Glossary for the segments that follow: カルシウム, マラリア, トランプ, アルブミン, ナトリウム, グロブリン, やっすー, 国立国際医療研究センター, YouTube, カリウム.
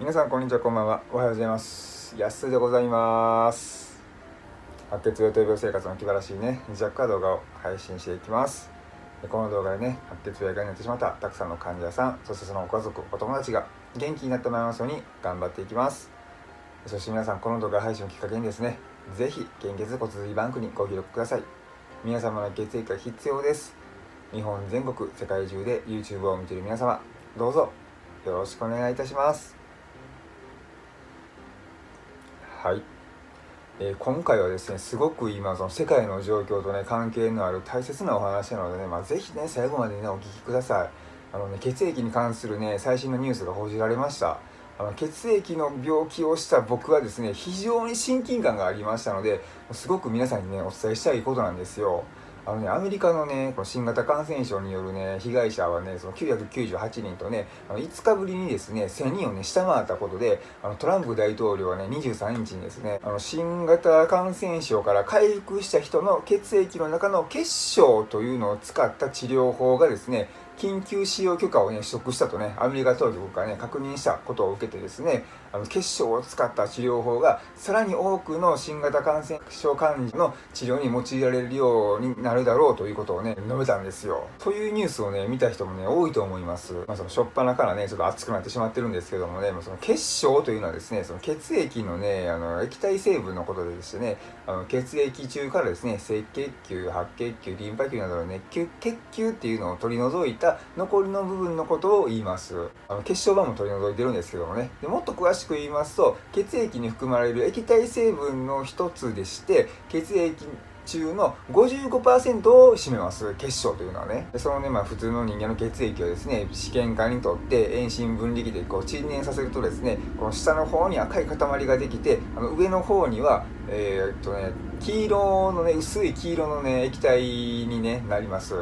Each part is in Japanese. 皆さんこんにちは、こんばんは、おはようございます。やっすーでございます。白血病という病生活の気晴らしいね2弱化動画を配信していきます。この動画でね、白血病以外になってしまったたくさんの患者さん、そしてそのご家族、お友達が元気になってもらいますように頑張っていきます。そして皆さん、この動画配信をきっかけにですね、ぜひ献血骨髄バンクにご協力ください。皆様の血液が必要です。日本全国、世界中で YouTube を見ている皆様、どうぞよろしくお願いいたします。はい、今回はですね、すごく今その世界の状況とね関係のある大切なお話なのでね、ぜひね最後までねお聞きください。血液に関するね最新のニュースが報じられました。血液の病気をした僕はですね、非常に親近感がありましたので、すごく皆さんにねお伝えしたいことなんですよ。アメリカのね、この新型感染症によるね、被害者はね、その998人とね、5日ぶりにですね、1000人をね、下回ったことで、トランプ大統領はね、23日にですね、新型感染症から回復した人の血液の中の血漿というのを使った治療法がですね、緊急使用許可をね、取得したとね、アメリカ当局がね、確認したことを受けてですね、血漿を使った治療法が、さらに多くの新型感染症患者の治療に用いられるようになるだろうということをね、述べたんですよ。というニュースをね、見た人もね、多いと思います。しょっぱなからね、ちょっと熱くなってしまってるんですけどもね、その血漿というのはですね、その血液のね、液体成分のことでですね、血液中からですね、赤血球、白血球、リンパ球などのね、血球っていうのを取り除いた残りの部分のことを言います。血小板も取り除いてるんですけどもね、もっと詳しく言いますと、血液に含まれる液体成分の一つでして、血液中の 55% を占めます血漿というのはね。そのね、普通の人間の血液をですね、試験管にとって遠心分離器でこう沈殿させるとですね、この下の方に赤い塊ができて、上の方には黄色のね、薄い黄色のね液体に、ね、なります。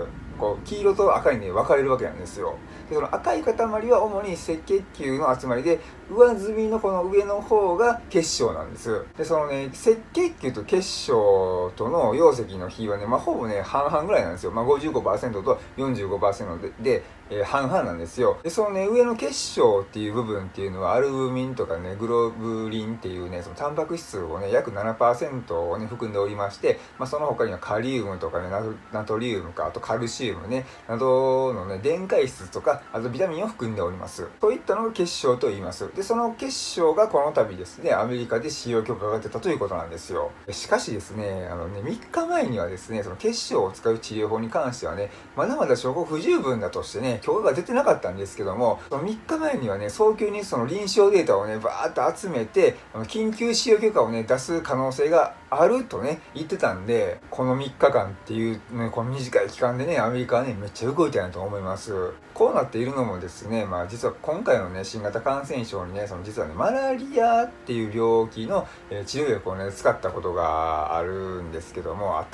黄色と赤にね分かれるわけなんですよ。で、その赤い塊は主に赤血球の集まりで、上積みのこの上の方が血漿なんです。で、そのね、赤血球と血漿との容積の比はね、ほぼね半々ぐらいなんですよ。55% と 45% で半々なんですよ。で、そのね、上の血漿っていう部分っていうのは、アルブミンとかねグロブリンっていうね、そのタンパク質をね約 7% をね含んでおりまして、その他にはカリウムとかね、ナトリウムか、あとカルシウムね、などのね電解質とか、あとビタミンを含んでおります。そういったのを血漿と言います。で、その血漿がこの度ですね、アメリカで使用許可が出たということなんですよ。しかしですね、3日前にはですね、その血漿を使う治療法に関してはね、まだまだ証拠不十分だとしてね許可が出てなかったんですけども、その3日前にはね、早急にその臨床データをねバーッと集めて、緊急使用許可をね出す可能性があるとね言ってたんで、この3日間っていう、ね、この短い期間でね、アメリカはねめっちゃ動いてないと思います。こうなっているのもですね、実は今回のね新型感染症にね、実はねマラリアっていう病気の治療薬をね使ったことがあるんですけども、あっ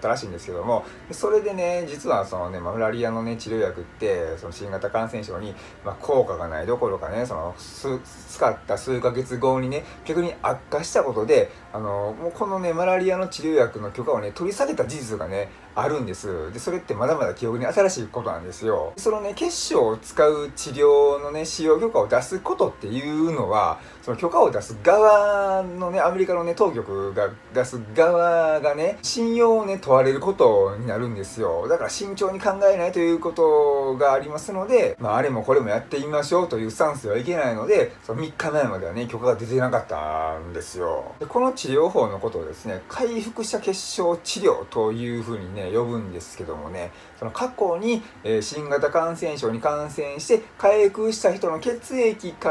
たらしいんですけども、それでね、実はそのねマラリアのね治療薬って、その新型感染症に効果がないどころかね、その使った数ヶ月後にね逆に悪化したことで、もうこのねマラリアの治療薬の許可をね取り下げた事実がねあるんです。で、それってまだまだ記憶に新しいことなんですよ。そのね血漿を使う治療のね使用許可を出すことっていうのは、その許可を出す側のね、アメリカのね当局が出す側がね信用をね問われることになるんですよ。だから慎重に考えないということがありますので、あれもこれもやってみましょうというスタンスではいけないので、その3日前まではね許可が出てなかったんですよ。で、この治療法のことをですね、回復した血漿治療というふうにね呼ぶんですけどもね、その過去に新型感染症に感染して回復した人の血液か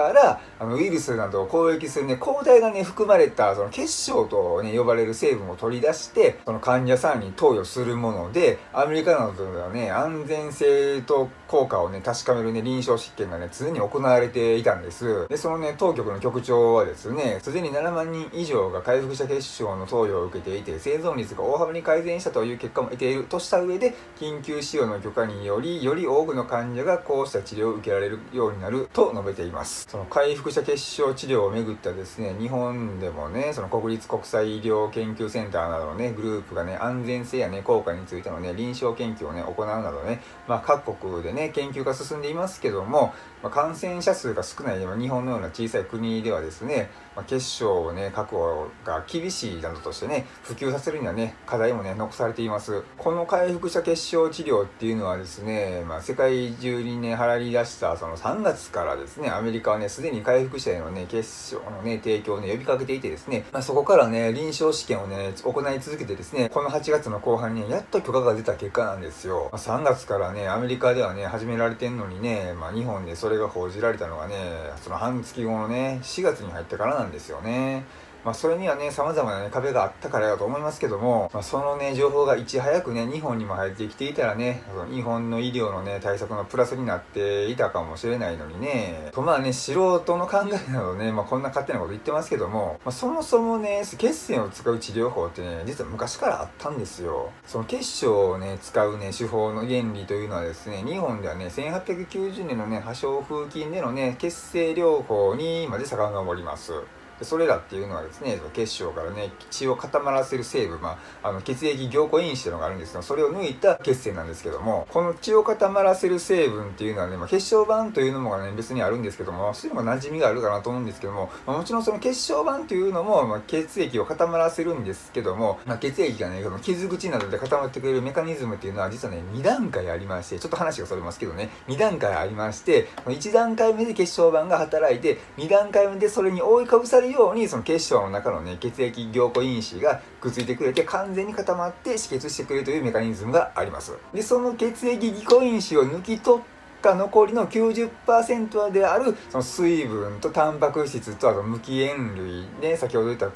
らウイルスなどを攻撃するね抗体がね含まれた、その血漿とね呼ばれる成分を取り出して、その患者さんに投与するもので、アメリカなどではね安全性と効果をね確かめるね臨床試験がね常に行われていたんです。で、そのね当局の局長はですね、すでに7万人以上が回復した血漿の投投与を受けていて、生存率が大幅に改善したという結果も得ているとした上で、緊急使用の許可によりより多くの患者がこうした治療を受けられるようになると述べています。その回復者結晶治療をめぐってはですね、日本でもね、その国立国際医療研究センターなどのねグループがね、安全性やね効果についてのね臨床研究をね行うなどね、各国でね研究が進んでいますけども、感染者数が少ない日本のような小さい国ではですね、結晶をね確保が厳しいなどとしてね、普及させるにはね課題もね残されています。この回復者結晶治療っていうのはですね、世界中にね流行り出したその3月からですね、アメリカはねすでに回復者へのね結晶のね提供をね呼びかけていてですね、そこからね臨床試験をね行い続けてですね、この8月の後半に、ね、やっと許可が出た結果なんですよ。3月からねアメリカではね始められてんのにね、日本でそれが報じられたのがね、その半月後のね4月に入ってからなんですよね。それにはね様々な、ね、壁があったからだと思いますけども、そのね情報がいち早くね日本にも入ってきていたらね、日本の医療のね対策のプラスになっていたかもしれないのにね、とね素人の考えなどね、こんな勝手なこと言ってますけども、そもそもね血栓を使う治療法ってね実は昔からあったんですよ。その血漿をね使うね手法の原理というのはですね、日本ではね1890年のね破傷風菌でのね血清療法にまで遡ります。それらっていうのはですね、血漿からね血を固まらせる成分、血液凝固因子というのがあるんですが、それを抜いた血栓なんですけども、この血を固まらせる成分っていうのはね、血小板というのもね別にあるんですけども、そういうのも馴染みがあるかなと思うんですけども、もちろんその血小板というのも、血液を固まらせるんですけども、血液がね傷口などで固まってくれるメカニズムっていうのは実はね2段階ありまして、ちょっと話がそれますけどね、2段階ありまして、1段階目で血小板が働いて、2段階目でそれに覆いかぶされるように、その血漿の中のね血液凝固因子がくっついてくれて完全に固まって止血してくれるというメカニズムがあります。でその血液凝固因子を抜き取った残りの 90% であるその水分とタンパク質と、あと無機塩類ね、先ほど言った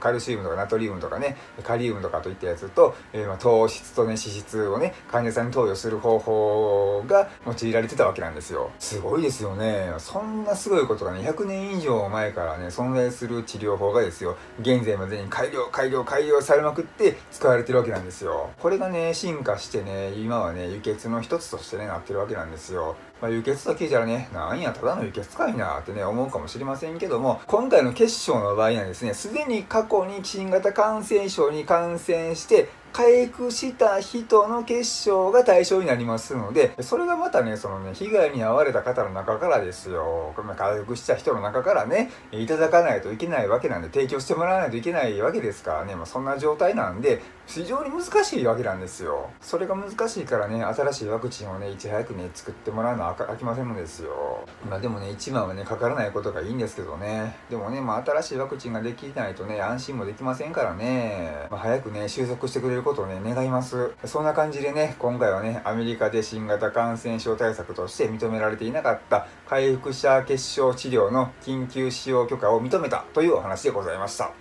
カルシウムとかナトリウムとかねカリウムとかといったやつと、糖質とね脂質をね患者さんに投与する方法が用いられてたわけなんですよ。すごいですよね。そんなすごいことがね100年以上前からね存在する治療法がですよ、現在までに改良されまくって使われてるわけなんですよ。これがね進化してね今はね輸血の一つとしてねなってるわけなんですよ。輸血だけじゃね、なんやただの輸血かいなってね思うかもしれませんけども、今回の血漿の場合にはですね、すでに過去に新型感染症に感染して回復した人の血漿が対象になりますので、それがまたねそのね被害に遭われた方の中からですよ、回復した人の中からねいただかないといけないわけなんで、提供してもらわないといけないわけですからね、そんな状態なんで非常に難しいわけなんですよ。それが難しいからね、新しいワクチンをねいち早くね作ってもらうのは飽きませんのですよ。でもね一番はねかからないことがいいんですけどね、でもね新しいワクチンができないとね安心もできませんからね、早くね収束してくれることをね願います。そんな感じでね、今回はねアメリカで新型感染症対策として認められていなかった回復者結晶治療の緊急使用許可を認めたというお話でございました。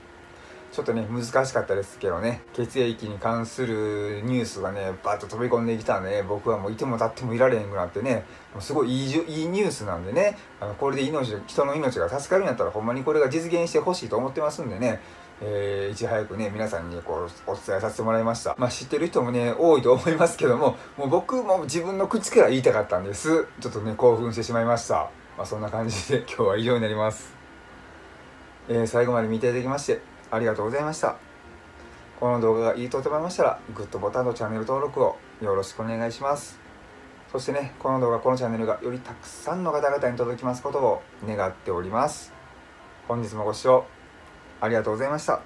ちょっとね難しかったですけどね、血液に関するニュースがねバッと飛び込んできたんで、僕はもういても立ってもいられへんくなってね、すごいいいニュースなんでね、これで人の命が助かるんやったらほんまにこれが実現してほしいと思ってますんでね、いち早くね皆さんにこうお伝えさせてもらいました。知ってる人もね多いと思いますけども、もう僕も自分の口から言いたかったんです。ちょっとね興奮してしまいました。そんな感じで今日は以上になります。最後まで見ていただきましてありがとうございました。この動画がいいと思いましたらグッドボタンとチャンネル登録をよろしくお願いします。そしてねこの動画このチャンネルがよりたくさんの方々に届きますことを願っております。本日もご視聴ありがとうございました。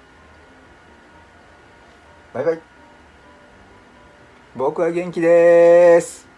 バイバイ。僕は元気です。